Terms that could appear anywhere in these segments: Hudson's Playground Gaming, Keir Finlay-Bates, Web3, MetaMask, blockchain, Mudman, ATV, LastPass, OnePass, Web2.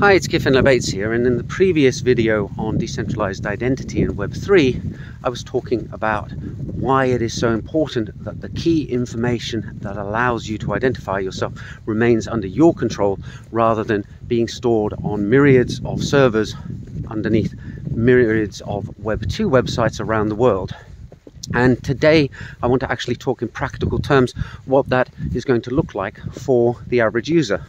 Hi, it's Keir Finlay-Bates here, and in the previous video on decentralized identity in Web3, I was talking about why it is so important that the key information that allows you to identify yourself remains under your control rather than being stored on myriads of servers underneath myriads of Web2 websites around the world. And today I want to actually talk in practical terms what that is going to look like for the average user.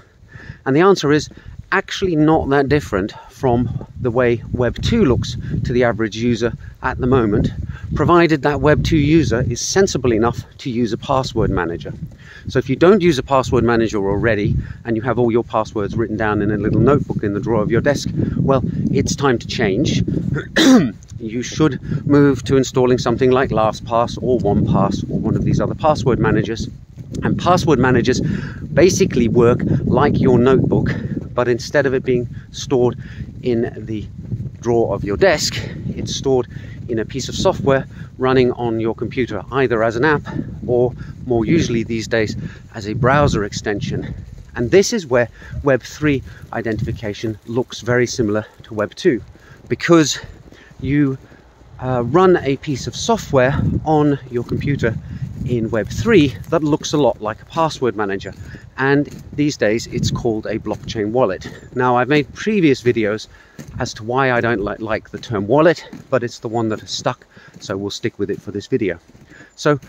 And the answer is actually not that different from the way Web2 looks to the average user at the moment, provided that Web2 user is sensible enough to use a password manager. So if you don't use a password manager already and you have all your passwords written down in a little notebook in the drawer of your desk, well, it's time to change. You should move to installing something like LastPass or OnePass or one of these other password managers. And password managers basically work like your notebook, but instead of it being stored in the drawer of your desk, it's stored in a piece of software running on your computer, either as an app or more usually these days as a browser extension. And this is where Web3 identification looks very similar to Web2, because you run a piece of software on your computer in Web3 that looks a lot like a password manager, and these days it's called a blockchain wallet. Now, I've made previous videos as to why I don't like the term wallet, but it's the one that has stuck, so we'll stick with it for this video. So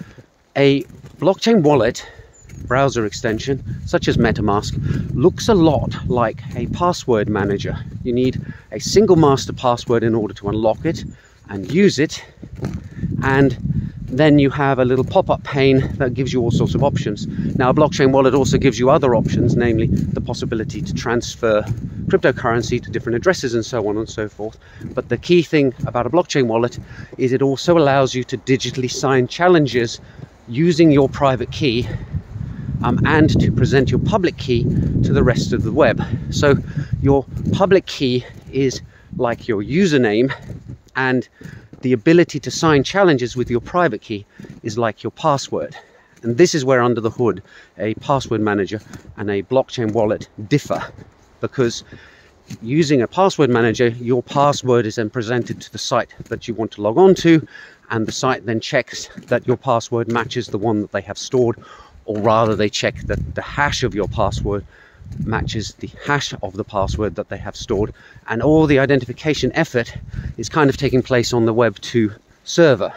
a blockchain wallet browser extension such as MetaMask looks a lot like a password manager. You need a single master password in order to unlock it and use it, and then you have a little pop-up pane that gives you all sorts of options. Now, a blockchain wallet also gives you other options, namely the possibility to transfer cryptocurrency to different addresses and so on and so forth. But the key thing about a blockchain wallet is it also allows you to digitally sign challenges using your private key and to present your public key to the rest of the web. So your public key is like your username, and the ability to sign challenges with your private key is like your password. And this is where, under the hood, a password manager and a blockchain wallet differ, because using a password manager, your password is then presented to the site that you want to log on to, and the site then checks that your password matches the one that they have stored, or rather they check that the hash of your password matches the hash of the password that they have stored, and all the identification effort is kind of taking place on the Web2 server.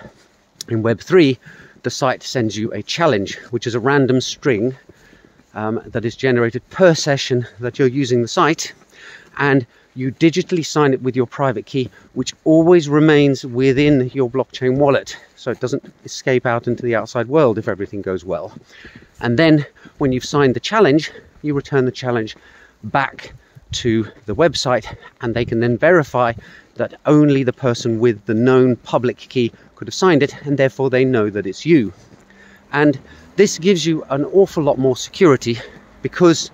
In Web3, the site sends you a challenge, which is a random string that is generated per session that you're using the site, and you digitally sign it with your private key, which always remains within your blockchain wallet, so it doesn't escape out into the outside world if everything goes well. And then when you've signed the challenge, you return the challenge back to the website, and they can then verify that only the person with the known public key could have signed it, and therefore they know that it's you. And this gives you an awful lot more security, because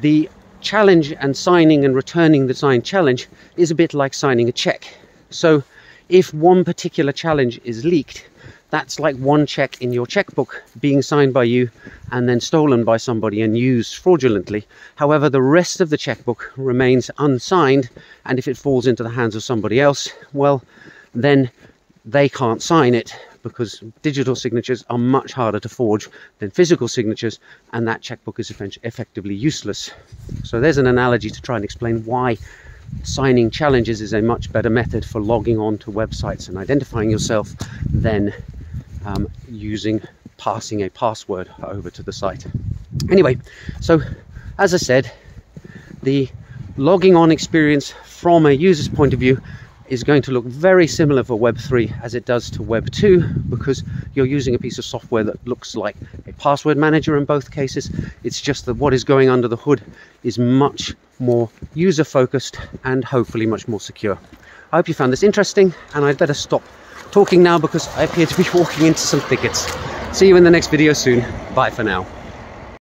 the challenge and signing and returning the signed challenge is a bit like signing a check. So if one particular challenge is leaked, that's like one check in your checkbook being signed by you and then stolen by somebody and used fraudulently. However, the rest of the checkbook remains unsigned, and if it falls into the hands of somebody else, well, then they can't sign it, because digital signatures are much harder to forge than physical signatures, and that checkbook is effectively useless. So there's an analogy to try and explain why signing challenges is a much better method for logging on to websites and identifying yourself than passing a password over to the site. Anyway, so as I said, the logging on experience from a user's point of view is going to look very similar for Web3 as it does to Web2, because you're using a piece of software that looks like a password manager in both cases. It's just that what is going under the hood is much more user focused and hopefully much more secure. I hope you found this interesting, and I'd better stop talking now because I appear to be walking into some thickets. See you in the next video soon. Bye for now.